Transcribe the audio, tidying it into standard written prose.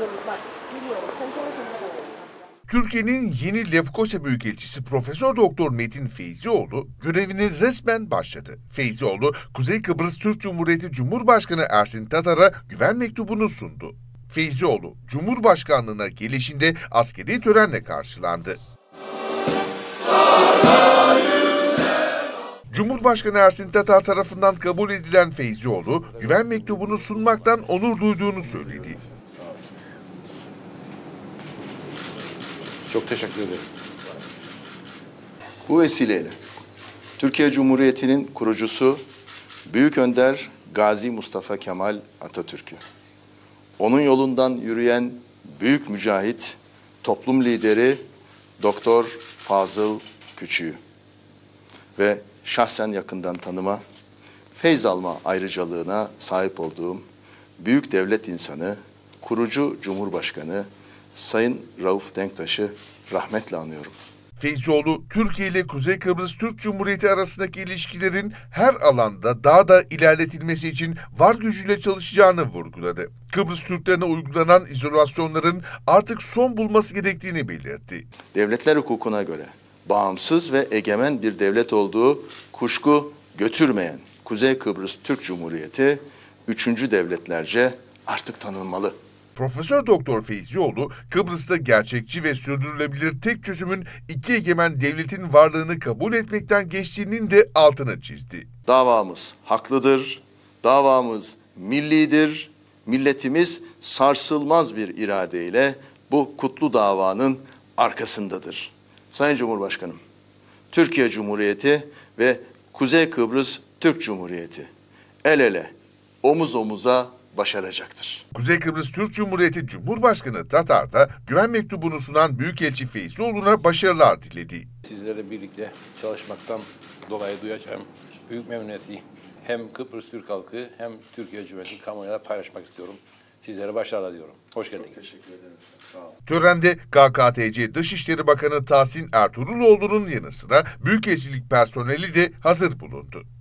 Biliyorum bak, biliyorum. Türkiye'nin yeni Lefkoşa Büyükelçisi Profesör Doktor Metin Feyzioğlu görevine resmen başladı. Feyzioğlu, Kuzey Kıbrıs Türk Cumhuriyeti Cumhurbaşkanı Ersin Tatar'a güven mektubunu sundu. Feyzioğlu, Cumhurbaşkanlığına gelişinde askeri törenle karşılandı. Cumhurbaşkanı Ersin Tatar tarafından kabul edilen Feyzioğlu, güven mektubunu sunmaktan onur duyduğunu söyledi. Çok teşekkür ederim. Bu vesileyle Türkiye Cumhuriyeti'nin kurucusu Büyük Önder Gazi Mustafa Kemal Atatürk'ü, onun yolundan yürüyen büyük mücahit, toplum lideri Doktor Fazıl Küçüğü ve şahsen yakından tanıma, feyz alma ayrıcalığına sahip olduğum büyük devlet insanı, kurucu Cumhurbaşkanı Sayın Rauf Denktaş'ı rahmetle anıyorum. Feyzioğlu, Türkiye ile Kuzey Kıbrıs Türk Cumhuriyeti arasındaki ilişkilerin her alanda daha da ilerletilmesi için var gücüyle çalışacağını vurguladı. Kıbrıs Türklerine uygulanan izolasyonların artık son bulması gerektiğini belirtti. Devletler hukukuna göre bağımsız ve egemen bir devlet olduğu kuşku götürmeyen Kuzey Kıbrıs Türk Cumhuriyeti, üçüncü devletlerce artık tanınmalı. Profesör Doktor Feyzioğlu, Kıbrıs'ta gerçekçi ve sürdürülebilir tek çözümün iki egemen devletin varlığını kabul etmekten geçtiğinin de altını çizdi. Davamız haklıdır, davamız millidir, milletimiz sarsılmaz bir iradeyle bu kutlu davanın arkasındadır. Sayın Cumhurbaşkanım, Türkiye Cumhuriyeti ve Kuzey Kıbrıs Türk Cumhuriyeti el ele, omuz omuza başaracaktır. Kuzey Kıbrıs Türk Cumhuriyeti Cumhurbaşkanı Tatar da güven mektubunu sunan Büyükelçi Feyzioğlu'na başarılar diledi. Sizlerle birlikte çalışmaktan dolayı duyacağım büyük memnuniyeti hem Kıbrıs Türk halkı hem Türkiye Cumhuriyeti kamuoyuyla paylaşmak istiyorum. Sizlere başarılar diyorum. Hoş geldiniz. Çok teşekkür ederim. Sağ olun. Törende KKTC Dışişleri Bakanı Tahsin Ertuğruloğlu'nun yanı sıra Büyükelçilik personeli de hazır bulundu.